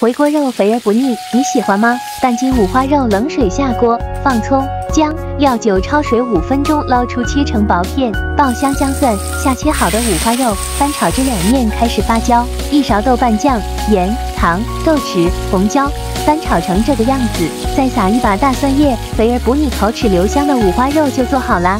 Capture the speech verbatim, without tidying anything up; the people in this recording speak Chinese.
回锅肉肥而不腻，你喜欢吗？蛋筋五花肉冷水下锅，放葱、姜、料酒焯水五分钟，捞出切成薄片，爆香姜蒜，下切好的五花肉，翻炒至两面开始发焦，一勺豆瓣酱、盐、糖、豆豉、红椒，翻炒成这个样子，再撒一把大蒜叶，肥而不腻，口齿留香的五花肉就做好啦。